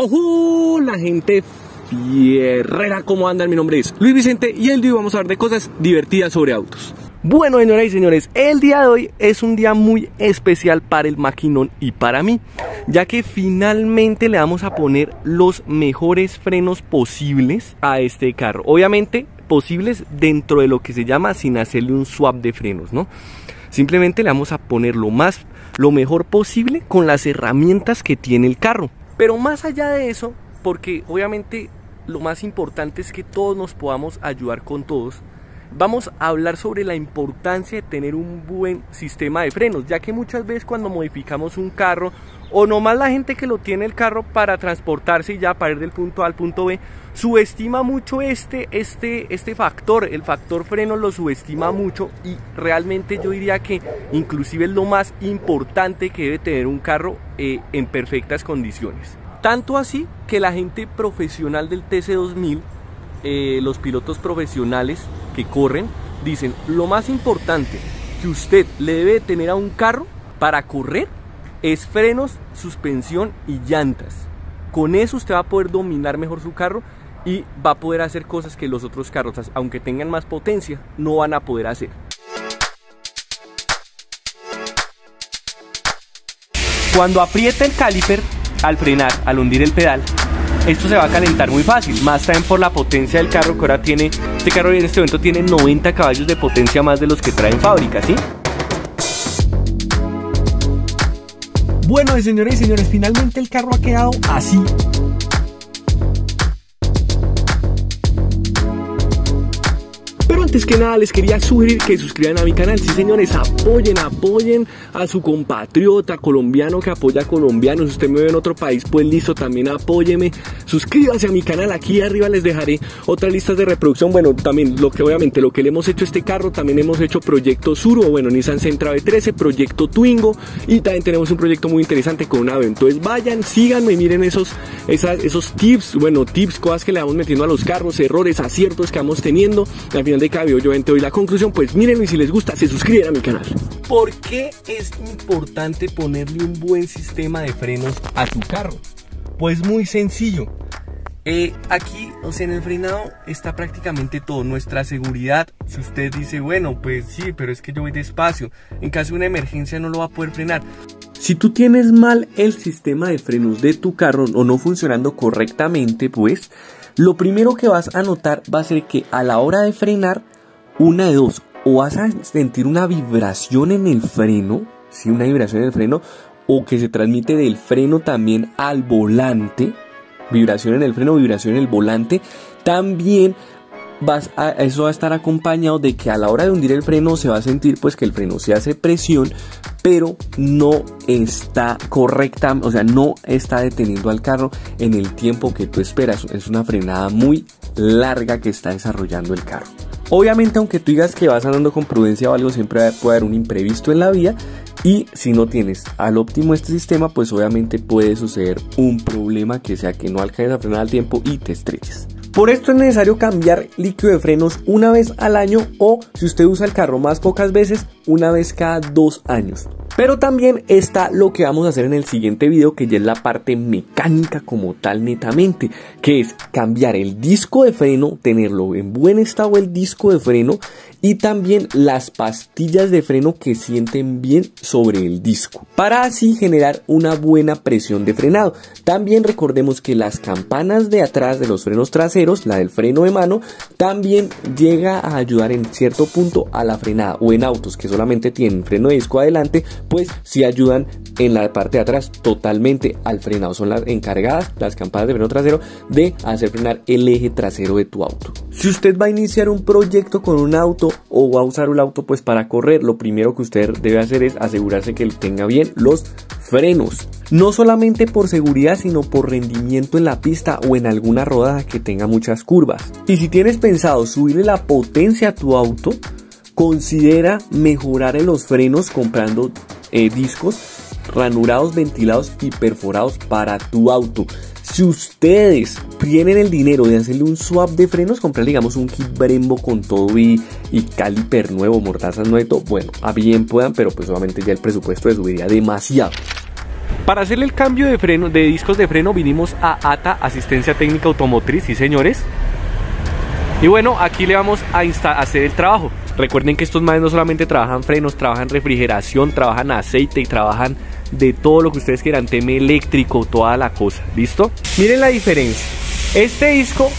¡Ojo! La gente fierrera, ¿cómo andan? Mi nombre es Luis Vicente y el día de hoy vamos a hablar de cosas divertidas sobre autos. Bueno, señoras y señores, el día de hoy es un día muy especial para el maquinón y para mí, ya que finalmente le vamos a poner los mejores frenos posibles a este carro. Obviamente posibles dentro de lo que se llama sin hacerle un swap de frenos, ¿no? Simplemente le vamos a poner lo mejor posible con las herramientas que tiene el carro. Pero más allá de eso, porque obviamente lo más importante es que todos nos podamos ayudar con todos, vamos a hablar sobre la importancia de tener un buen sistema de frenos, ya que muchas veces cuando modificamos un carro o nomás la gente que lo tiene el carro para transportarse y ya para ir del punto A al punto B, subestima mucho este factor, el factor freno lo subestima mucho y realmente yo diría que inclusive es lo más importante que debe tener un carro en perfectas condiciones. Tanto así que la gente profesional del TC2000, los pilotos profesionales que corren, dicen lo más importante que usted le debe tener a un carro para correr es frenos, suspensión y llantas. Con eso usted va a poder dominar mejor su carro y va a poder hacer cosas que los otros carros, aunque tengan más potencia, no van a poder hacer. Cuando aprieta el caliper al frenar, al hundir el pedal, esto se va a calentar muy fácil, más también por la potencia del carro que ahora tiene. Este carro en este momento tiene 90 caballos de potencia más de los que trae en fábrica, ¿sí? Bueno, señores y señores, finalmente el carro ha quedado así. Pero antes que nada les quería sugerir que suscriban a mi canal. Sí, señores, apoyen a su compatriota colombiano que apoya a colombianos. Si usted me ve en otro país, pues listo, también apóyeme. Suscríbase a mi canal, aquí arriba les dejaré otras listas de reproducción. Bueno, también obviamente lo que le hemos hecho a este carro, también hemos hecho proyecto Suro, bueno, Nissan Sentra B13, proyecto Twingo, y también tenemos un proyecto muy interesante con una AVE. Entonces vayan, síganme, miren esos tips, bueno, cosas que le vamos metiendo a los carros, errores, aciertos que vamos teniendo. Al final de cada video yo doy la conclusión, pues mírenlo y si les gusta se suscriben a mi canal. ¿Por qué es importante ponerle un buen sistema de frenos a tu carro? Pues muy sencillo, aquí, o sea, en el frenado está prácticamente todo, nuestra seguridad. Si usted dice, bueno, pues sí, pero es que yo voy despacio, en caso de una emergencia no lo va a poder frenar. Si tú tienes mal el sistema de frenos de tu carro o no funcionando correctamente, pues lo primero que vas a notar va a ser que a la hora de frenar, una de dos, o vas a sentir una vibración en el freno, ¿sí? Una vibración en el freno, o que se transmite del freno también al volante, vibración en el freno, vibración en el volante, también eso va a estar acompañado de que a la hora de hundir el freno se va a sentir pues que el freno se hace presión, pero no está correcta, o sea, no está deteniendo al carro en el tiempo que tú esperas. Es una frenada muy larga que está desarrollando el carro. Obviamente, aunque tú digas que vas andando con prudencia o algo, siempre puede haber un imprevisto en la vía. Y si no tienes al óptimo este sistema, pues obviamente puede suceder un problema, que sea que no alcances a frenar al tiempo y te estrellas. Por esto es necesario cambiar líquido de frenos una vez al año, o si usted usa el carro más pocas veces, una vez cada 2 años. Pero también está lo que vamos a hacer en el siguiente video, que ya es la parte mecánica como tal netamente, que es cambiar el disco de freno, tenerlo en buen estado el disco de freno, y también las pastillas de freno que sienten bien sobre el disco, para así generar una buena presión de frenado. También recordemos que las campanas de atrás de los frenos traseros, la del freno de mano, también llega a ayudar en cierto punto a la frenada, o en autos que solamente tienen freno de disco adelante, pues sí ayudan en la parte de atrás totalmente al frenado. Son las encargadas, las campanas de freno trasero, de hacer frenar el eje trasero de tu auto. Si usted va a iniciar un proyecto con un auto o va a usar un auto pues para correr, lo primero que usted debe hacer es asegurarse que tenga bien los frenos, no solamente por seguridad sino por rendimiento en la pista o en alguna rodada que tenga muchas curvas. Y si tienes pensado subirle la potencia a tu auto, considera mejorar en los frenos comprando discos ranurados, ventilados y perforados para tu auto. Si ustedes tienen el dinero de hacerle un swap de frenos, comprar digamos un kit Brembo con todo y caliper nuevo, mortazas nuevo, bueno, a bien puedan, pero pues obviamente ya el presupuesto le subiría demasiado. Para hacerle el cambio de freno, de discos de freno, vinimos a ATA, Asistencia Técnica Automotriz, sí señores. Y bueno, aquí le vamos a hacer el trabajo. Recuerden que estos manes no solamente trabajan frenos, trabajan refrigeración, trabajan aceite y trabajan de todo lo que ustedes quieran, tema eléctrico, toda la cosa, ¿listo? Miren la diferencia. Este disco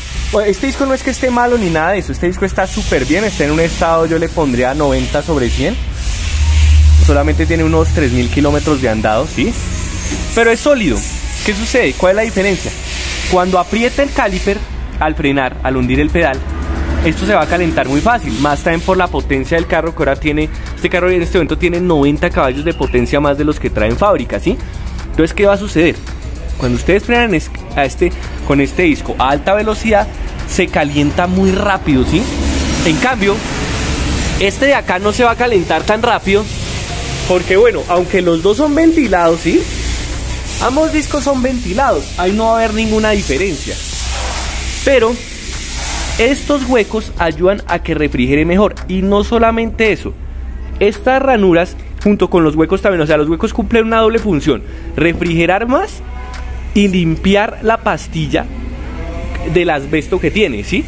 no es que esté malo ni nada de eso, este disco está súper bien, está en un estado, yo le pondría 90 sobre 100. Solamente tiene unos 3000 kilómetros de andado, ¿sí? Pero es sólido. ¿Qué sucede? ¿Cuál es la diferencia? Cuando aprieta el caliper, al frenar, al hundir el pedal, esto se va a calentar muy fácil, más también por la potencia del carro que ahora tiene. Este carro en este momento tiene 90 caballos de potencia más de los que traen fábrica, ¿sí? Entonces, ¿qué va a suceder? Cuando ustedes frenan con este disco a alta velocidad, se calienta muy rápido, ¿sí? En cambio, este de acá no se va a calentar tan rápido, porque bueno, aunque los dos son ventilados, ¿sí? Ambos discos son ventilados, ahí no va a haber ninguna diferencia. Pero estos huecos ayudan a que refrigere mejor. Y no solamente eso, estas ranuras junto con los huecos también, o sea, los huecos cumplen una doble función: refrigerar más y limpiar la pastilla del asbesto que tiene, ¿sí?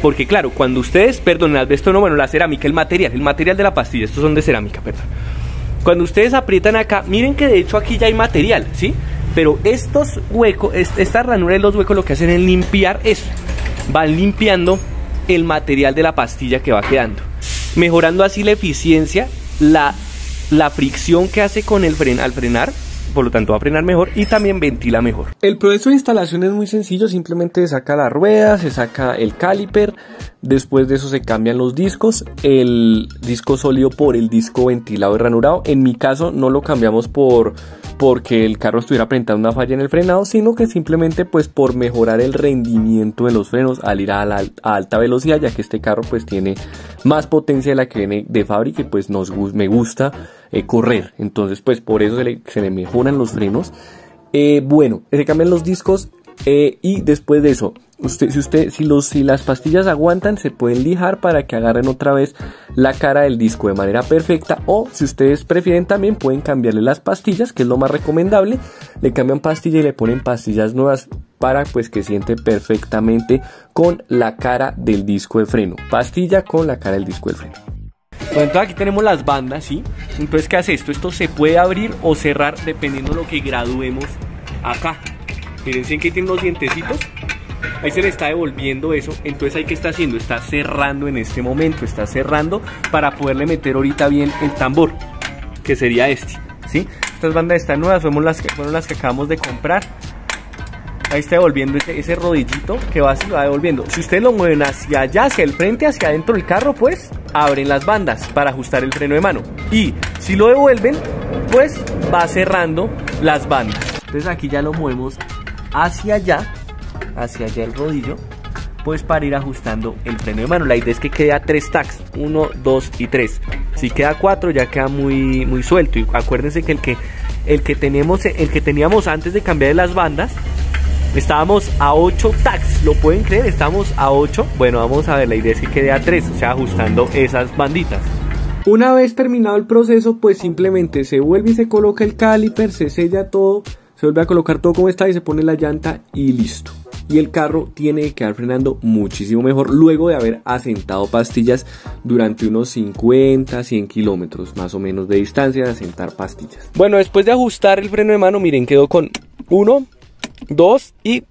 Porque claro, cuando ustedes, perdón, el asbesto no, bueno, la cerámica, el material de la pastilla, estos son de cerámica, perdón. Cuando ustedes aprietan acá, miren que de hecho aquí ya hay material, ¿sí? Pero estos huecos, estas ranuras de los huecos lo que hacen es limpiar eso. Van limpiando el material de la pastilla que va quedando, mejorando así la eficiencia, la fricción que hace con el freno al frenar. Por lo tanto va a frenar mejor y también ventila mejor. El proceso de instalación es muy sencillo. Simplemente se saca la rueda, se saca el caliper. Después de eso se cambian los discos, el disco sólido por el disco ventilado y ranurado. En mi caso no lo cambiamos porque el carro estuviera presentando una falla en el frenado, sino que simplemente pues por mejorar el rendimiento de los frenos al ir a alta velocidad, ya que este carro pues tiene más potencia de la que viene de fábrica y pues me gusta correr, entonces pues por eso se le mejoran los frenos. Bueno, se cambian los discos y después de eso, si las pastillas aguantan, se pueden lijar para que agarren otra vez la cara del disco de manera perfecta, o si ustedes prefieren también pueden cambiarle las pastillas, que es lo más recomendable. Le cambian pastilla y le ponen pastillas nuevas para pues que siente perfectamente con la cara del disco de freno, pastilla con la cara del disco de freno. Bueno, entonces aquí tenemos las bandas, ¿sí? Entonces, ¿qué hace esto? Esto se puede abrir o cerrar dependiendo de lo que graduemos acá. Miren que tienen los dientecitos, ahí se le está devolviendo eso. Entonces ahí que está haciendo, está cerrando en este momento, está cerrando para poderle meter ahorita bien el tambor, que sería este, ¿sí? Estas bandas están nuevas, fueron las que acabamos de comprar. Ahí está devolviendo ese rodillito que va devolviendo. Si ustedes lo mueven hacia allá, hacia el frente, hacia adentro del carro, pues abren las bandas para ajustar el freno de mano. Y si lo devuelven, pues va cerrando las bandas. Entonces aquí ya lo movemos hacia allá el rodillo, pues para ir ajustando el freno de mano. La idea es que quede a 3 tacks, 1, 2 y 3. Si queda 4 ya queda muy, muy suelto. Y acuérdense que el que teníamos antes de cambiar las bandas, estábamos a 8 tacks, ¿lo pueden creer? Estábamos a 8, bueno, vamos a ver, la idea es que quede a 3, o sea, ajustando esas banditas. Una vez terminado el proceso, pues simplemente se vuelve y se coloca el caliper, se sella todo, se vuelve a colocar todo como está y se pone la llanta y listo. Y el carro tiene que quedar frenando muchísimo mejor luego de haber asentado pastillas durante unos 50, 100 kilómetros más o menos de distancia de asentar pastillas. Bueno, después de ajustar el freno de mano, miren, quedó con 1, 2 y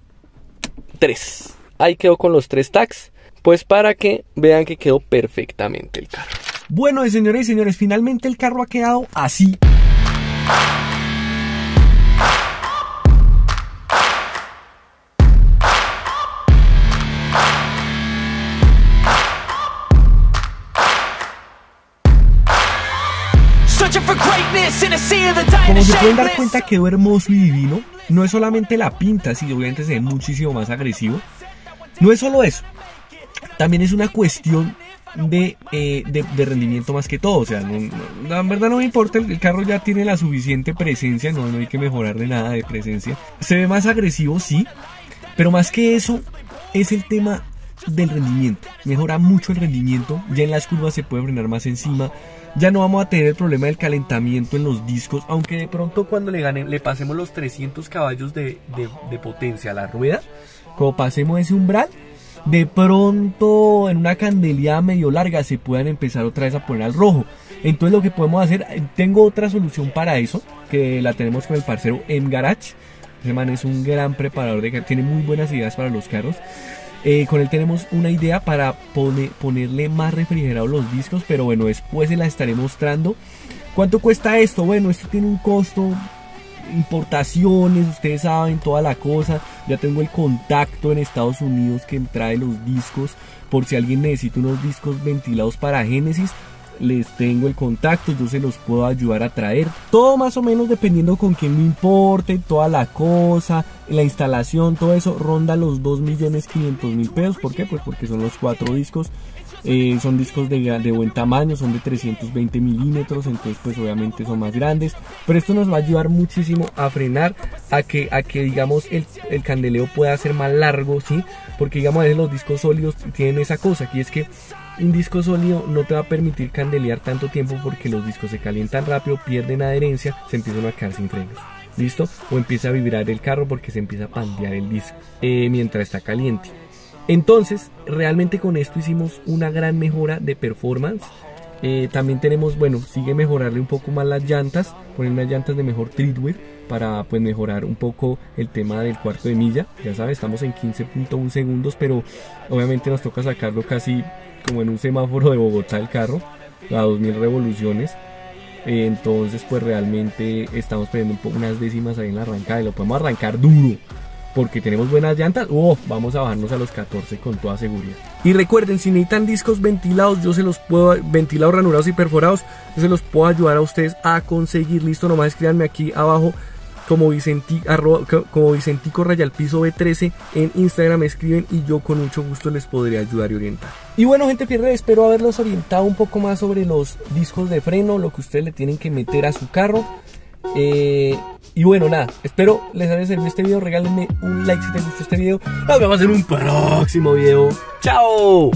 3. Ahí quedó con los 3 tacks, pues para que vean que quedó perfectamente el carro. Bueno, señores, finalmente el carro ha quedado así. Como se pueden dar cuenta, quedó hermoso y divino. No es solamente la pinta, sí, obviamente se ve muchísimo más agresivo. No es solo eso, también es una cuestión de rendimiento más que todo. O sea, la verdad no me importa, el carro ya tiene la suficiente presencia, no hay que mejorarle nada de presencia. Se ve más agresivo, sí, pero más que eso es el tema del rendimiento. Mejora mucho el rendimiento, ya en las curvas se puede frenar más encima, ya no vamos a tener el problema del calentamiento en los discos, aunque de pronto cuando le pasemos los 300 caballos de potencia a la rueda, como pasemos ese umbral, de pronto en una candelilla medio larga se puedan empezar otra vez a poner al rojo. Entonces lo que podemos hacer, tengo otra solución para eso, que la tenemos con el parcero M Garage. Ese man es un gran preparador de carros, tiene muy buenas ideas para los carros. Con él tenemos una idea para ponerle más refrigerado los discos, pero bueno, después se la estaré mostrando. ¿Cuánto cuesta esto? Bueno, esto tiene un costo, importaciones, ustedes saben, toda la cosa. Ya tengo el contacto en Estados Unidos que trae los discos, por si alguien necesita unos discos ventilados para Génesis, les tengo el contacto, yo se los puedo ayudar a traer. Todo más o menos dependiendo con quién me importe, toda la cosa, la instalación, todo eso ronda los 2.500.000 pesos. ¿Por qué? Pues porque son los 4 discos, son discos de buen tamaño, son de 320 milímetros, entonces pues obviamente son más grandes, pero esto nos va a ayudar muchísimo a frenar, a que digamos el candeleo pueda ser más largo, ¿sí? Porque digamos a veces los discos sólidos tienen esa cosa, que es que un disco sólido no te va a permitir candelear tanto tiempo porque los discos se calientan rápido, pierden adherencia, se empiezan a quedar sin frenos, ¿listo? O empieza a vibrar el carro porque se empieza a pandear el disco mientras está caliente. Entonces, realmente con esto hicimos una gran mejora de performance. También tenemos, bueno, sigue mejorarle un poco más las llantas, poner unas llantas de mejor treadwear para pues mejorar un poco el tema del cuarto de milla. Ya sabes, estamos en 15.1 segundos, pero obviamente nos toca sacarlo casi como en un semáforo de Bogotá el carro a 2000 revoluciones. Entonces pues realmente estamos perdiendo un poco, unas décimas ahí en la arrancada, y lo podemos arrancar duro porque tenemos buenas llantas. Vamos a bajarnos a los 14 con toda seguridad. Y recuerden, si necesitan discos ventilados, yo se los puedo, ventilados, ranurados y perforados, yo se los puedo ayudar a ustedes a conseguir, listo. Nomás escríbanme aquí abajo como Vicentico Rayal Piso B13 en Instagram, me escriben y yo con mucho gusto les podré ayudar y orientar. Y bueno gente fierre, espero haberlos orientado un poco más sobre los discos de freno, lo que ustedes le tienen que meter a su carro. Y bueno, nada, espero les haya servido este video. Regálenme un like si te gustó este video. Nos vemos en un próximo video. ¡Chao!